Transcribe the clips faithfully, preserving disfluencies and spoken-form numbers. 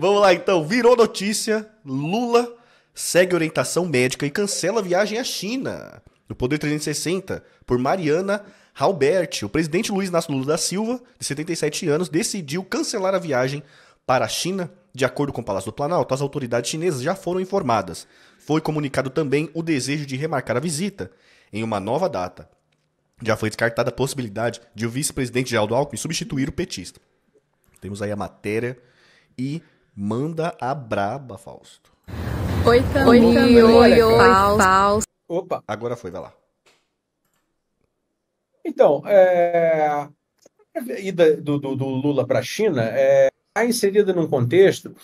Vamos lá, então. Virou notícia. Lula segue orientação médica e cancela a viagem à China. No Poder trezentos e sessenta, por Mariana Halbert, o presidente Luiz Inácio Lula da Silva, de setenta e sete anos, decidiu cancelar a viagem para a China. De acordo com o Palácio do Planalto, as autoridades chinesas já foram informadas. Foi comunicado também o desejo de remarcar a visita em uma nova data. Já foi descartada a possibilidade de o vice-presidente Geraldo Alckmin substituir o petista. Temos aí a matéria e manda a braba, Fausto. Oi, também. Oi, também. Oi, oi, Fausto. Opa. Agora foi, vai lá. Então, é... a ida do, do, do Lula para a China é... está inserida num contexto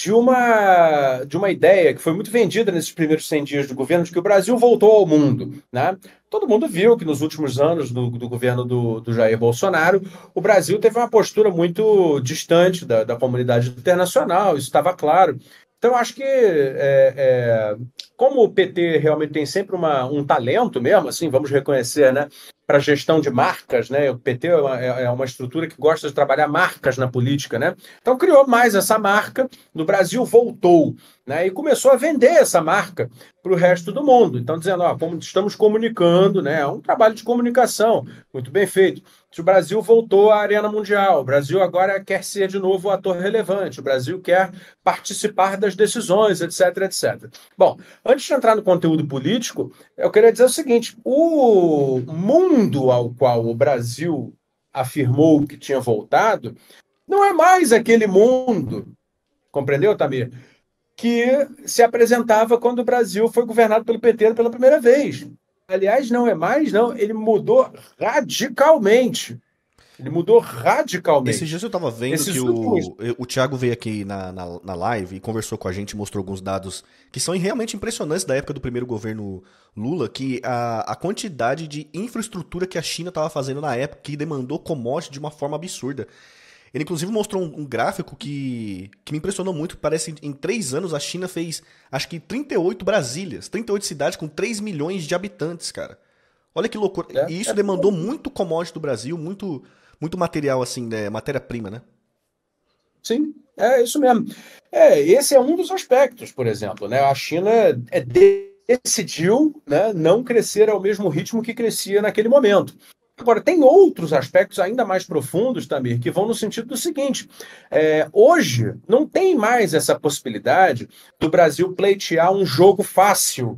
de uma, de uma ideia que foi muito vendida nesses primeiros cem dias do governo, de que o Brasil voltou ao mundo, né? Todo mundo viu que nos últimos anos do, do governo do, do Jair Bolsonaro, o Brasil teve uma postura muito distante da, da comunidade internacional, isso estava claro. Então, acho que, é, é, como o P T realmente tem sempre uma, um talento mesmo, assim, vamos reconhecer, né, para gestão de marcas, né, o P T é uma, é uma estrutura que gosta de trabalhar marcas na política, né? Então, criou mais essa marca, no Brasil voltou, né, e começou a vender essa marca para o resto do mundo. Então, dizendo, ó, como estamos comunicando, né, é um trabalho de comunicação muito bem feito. O Brasil voltou à arena mundial, o Brasil agora quer ser de novo um ator relevante, o Brasil quer participar das decisões, etc, et cetera. Bom, antes de entrar no conteúdo político, eu queria dizer o seguinte, o mundo ao qual o Brasil afirmou que tinha voltado, não é mais aquele mundo, compreendeu, Tamir? Que se apresentava quando o Brasil foi governado pelo P T pela primeira vez. Aliás, não é mais, não. Ele mudou radicalmente. Ele mudou radicalmente. Esses dias eu estava vendo Esses que últimos... o, o Thiago veio aqui na, na, na live e conversou com a gente, mostrou alguns dados que são realmente impressionantes da época do primeiro governo Lula, que a, a quantidade de infraestrutura que a China estava fazendo na época, que demandou commodities de uma forma absurda. Ele, inclusive, mostrou um, um gráfico que, que me impressionou muito. Parece que em três anos a China fez, acho que, trinta e oito Brasílias, trinta e oito cidades com três milhões de habitantes, cara. Olha que loucura. É, e isso é... demandou muito commodity do Brasil, muito, muito material, assim, né? Matéria-prima, né? Sim, é isso mesmo. É, esse é um dos aspectos, por exemplo, né? A China é de... decidiu, né, não crescer ao mesmo ritmo que crescia naquele momento. Agora, tem outros aspectos ainda mais profundos, Tamir, que vão no sentido do seguinte. É, hoje, não tem mais essa possibilidade do Brasil pleitear um jogo fácil,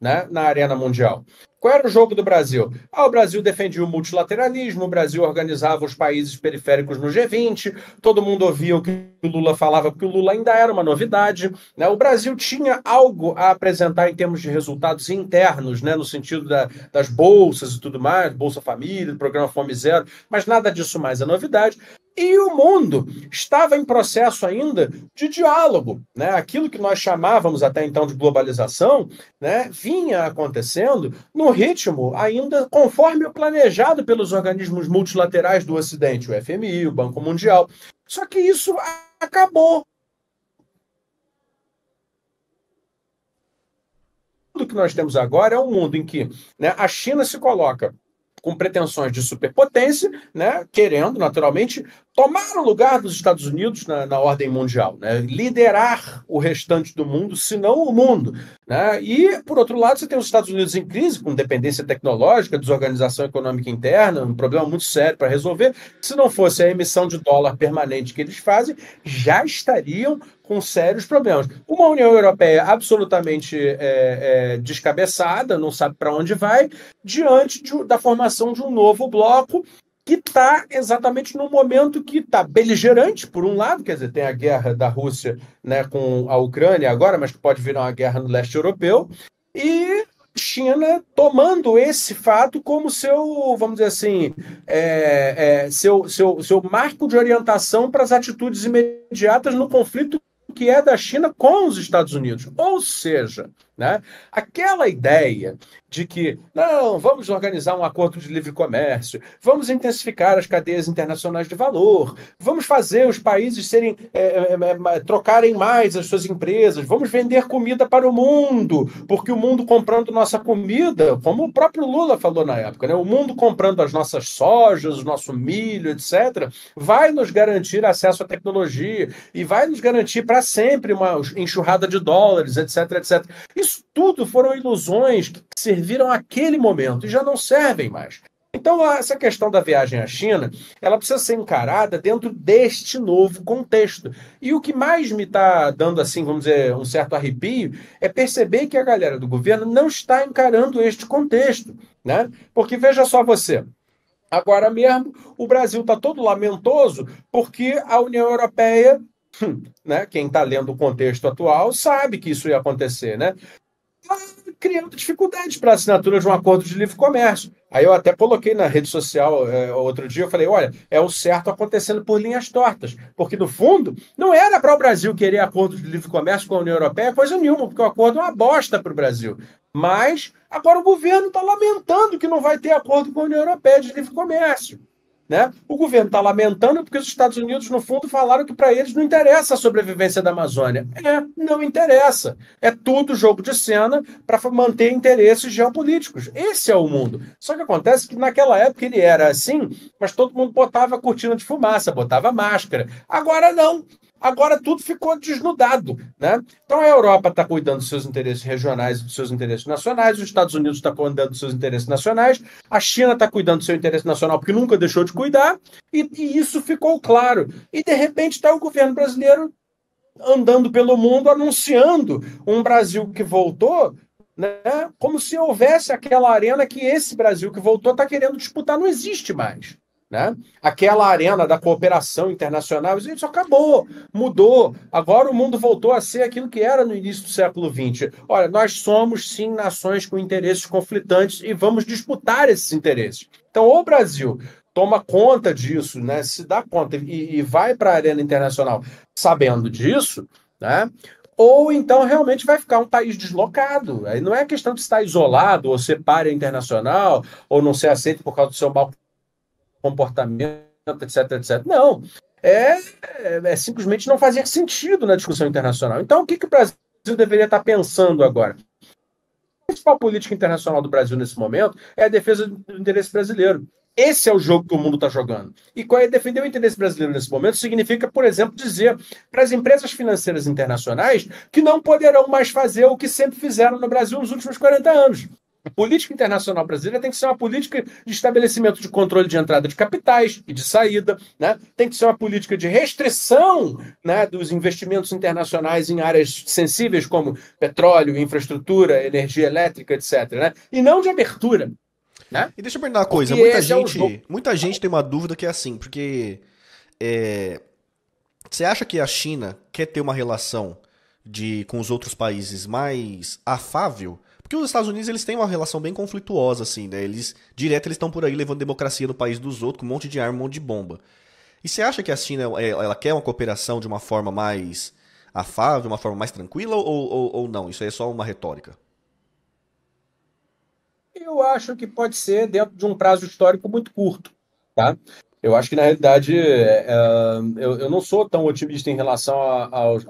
né, na arena mundial. Qual era o jogo do Brasil? Ah, o Brasil defendia o multilateralismo, o Brasil organizava os países periféricos no G vinte, todo mundo ouvia o que o Lula falava, porque o Lula ainda era uma novidade, né? O Brasil tinha algo a apresentar em termos de resultados internos, né? No sentido da, das bolsas e tudo mais, Bolsa Família, Programa Fome Zero, mas nada disso mais é novidade. E o mundo estava em processo ainda de diálogo, né? Aquilo que nós chamávamos até então de globalização, né, vinha acontecendo no ritmo ainda conforme o planejado pelos organismos multilaterais do Ocidente, o F M I, o Banco Mundial. Só que isso acabou. O que nós temos agora é um mundo em que, né, a China se coloca com pretensões de superpotência, né, querendo, naturalmente, tomar o lugar dos Estados Unidos na, na ordem mundial, né, liderar o restante do mundo, se não o mundo, né? E, por outro lado, você tem os Estados Unidos em crise, com dependência tecnológica, desorganização econômica interna, um problema muito sério para resolver. Se não fosse a emissão de dólar permanente que eles fazem, já estariam com sérios problemas. Uma União Europeia absolutamente é, é, descabeçada, não sabe para onde vai, diante de, da formação de um novo bloco, que está exatamente no momento que está beligerante, por um lado, quer dizer, tem a guerra da Rússia, né, com a Ucrânia agora, mas que pode virar uma guerra no leste europeu, e China tomando esse fato como seu, vamos dizer assim, é, é, seu, seu, seu marco de orientação para as atitudes imediatas no conflito que é da China com os Estados Unidos. Ou seja, Né? Aquela ideia de que, não, vamos organizar um acordo de livre comércio, vamos intensificar as cadeias internacionais de valor, vamos fazer os países serem, é, é, trocarem mais as suas empresas, vamos vender comida para o mundo, porque o mundo comprando nossa comida, como o próprio Lula falou na época, né? O mundo comprando as nossas sojas, o nosso milho, etcétera, vai nos garantir acesso à tecnologia e vai nos garantir para sempre uma enxurrada de dólares, etc, etcétera. Isso Isso tudo foram ilusões que serviram àquele momento e já não servem mais. Então, essa questão da viagem à China, ela precisa ser encarada dentro deste novo contexto. E o que mais me está dando, assim, vamos dizer, um certo arrepio, é perceber que a galera do governo não está encarando este contexto, né? Porque veja só você. Agora mesmo, o Brasil está todo lamentoso porque a União Europeia... Hum, né? Quem está lendo o contexto atual sabe que isso ia acontecer, né? Tá criando dificuldades para a assinatura de um acordo de livre comércio. Aí eu até coloquei na rede social é, outro dia, eu falei, olha, é o certo acontecendo por linhas tortas, porque no fundo não era para o Brasil querer acordo de livre comércio com a União Europeia, coisa nenhuma, porque o acordo é uma bosta para o Brasil. Mas agora o governo está lamentando que não vai ter acordo com a União Europeia de livre comércio. Né? O governo está lamentando porque os Estados Unidos, no fundo, falaram que para eles não interessa a sobrevivência da Amazônia. É, não interessa. É tudo jogo de cena para manter interesses geopolíticos. Esse é o mundo. Só que acontece que naquela época ele era assim, mas todo mundo botava cortina de fumaça, botava máscara. Agora não. Agora tudo ficou desnudado, né? Então a Europa está cuidando dos seus interesses regionais e dos seus interesses nacionais, os Estados Unidos estão cuidando dos seus interesses nacionais, a China está cuidando do seu interesse nacional porque nunca deixou de cuidar, e, e isso ficou claro. E de repente está o governo brasileiro andando pelo mundo anunciando um Brasil que voltou, né? Como se houvesse aquela arena que esse Brasil que voltou está querendo disputar, não existe mais. Né? Aquela arena da cooperação internacional, isso acabou, mudou. Agora o mundo voltou a ser aquilo que era no início do século vinte. Olha, nós somos sim nações com interesses conflitantes e vamos disputar esses interesses. Então o Brasil toma conta disso, né? Se dá conta e, e vai para a arena internacional sabendo disso, né? Ou então realmente vai ficar um país deslocado. Aí não é questão de estar isolado ou ser pária internacional ou não ser aceito por causa do seu mal comportamento, etc, etcétera. Não, é, é, é simplesmente não fazer sentido na discussão internacional. Então, o que, que o Brasil deveria estar pensando agora? A principal política internacional do Brasil nesse momento é a defesa do interesse brasileiro. Esse é o jogo que o mundo está jogando. E defender o interesse brasileiro nesse momento significa, por exemplo, dizer para as empresas financeiras internacionais que não poderão mais fazer o que sempre fizeram no Brasil nos últimos quarenta anos. A política internacional brasileira tem que ser uma política de estabelecimento de controle de entrada de capitais e de saída, né? Tem que ser uma política de restrição, né, dos investimentos internacionais em áreas sensíveis como petróleo, infraestrutura, energia elétrica, etcétera, né? E não de abertura. Né? E deixa eu perguntar uma coisa, muita gente, é um... muita gente tem uma dúvida que é assim, porque é, você acha que a China quer ter uma relação de, com os outros países mais afável? Porque os Estados Unidos, eles têm uma relação bem conflituosa, assim, né? Eles, direto, eles estão por aí levando democracia no país dos outros, com um monte de arma, um monte de bomba. E você acha que a China, ela quer uma cooperação de uma forma mais afável, uma forma mais tranquila, ou, ou, ou não? Isso aí é só uma retórica? Eu acho que pode ser dentro de um prazo histórico muito curto, tá? Eu acho que, na realidade, eu não sou tão otimista em relação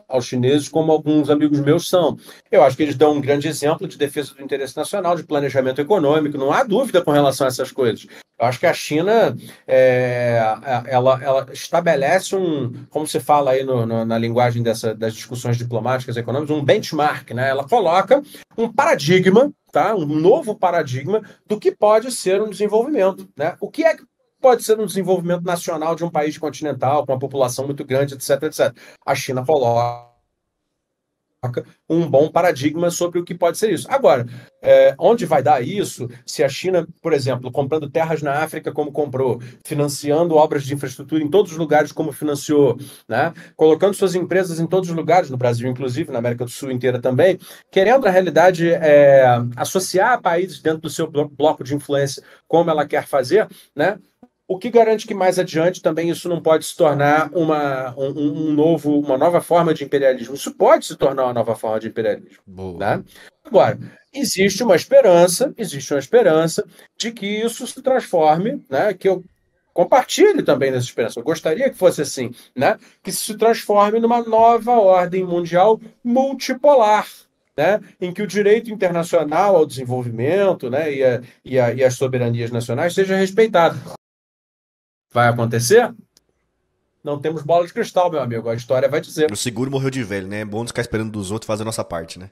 aos chineses como alguns amigos meus são. Eu acho que eles dão um grande exemplo de defesa do interesse nacional, de planejamento econômico, não há dúvida com relação a essas coisas. Eu acho que a China, é, ela, ela estabelece um, como se fala aí no, no, na linguagem dessa, das discussões diplomáticas e econômicas, um benchmark, né? Ela coloca um paradigma, tá? Um novo paradigma do que pode ser um desenvolvimento, né? O que é que pode ser um desenvolvimento nacional de um país continental, com uma população muito grande, etcétera, etcétera. A China coloca um bom paradigma sobre o que pode ser isso. Agora, é, onde vai dar isso se a China, por exemplo, comprando terras na África como comprou, financiando obras de infraestrutura em todos os lugares como financiou, né? Colocando suas empresas em todos os lugares, no Brasil inclusive, na América do Sul inteira também, querendo na realidade é, associar países dentro do seu bloco de influência como ela quer fazer, né? O que garante que mais adiante também isso não pode se tornar uma, um, um novo, uma nova forma de imperialismo? Isso pode se tornar uma nova forma de imperialismo. Tá? Agora, existe uma esperança, existe uma esperança de que isso se transforme, né, que eu compartilhe também dessa esperança, eu gostaria que fosse assim, né, que isso se transforme numa nova ordem mundial multipolar, né, em que o direito internacional ao desenvolvimento, né, e, a, e, a, e as soberanias nacionais seja respeitado. Vai acontecer? Não temos bola de cristal, meu amigo. A história vai dizer. O seguro morreu de velho, né? É bom ficar esperando dos outros fazer a nossa parte, né?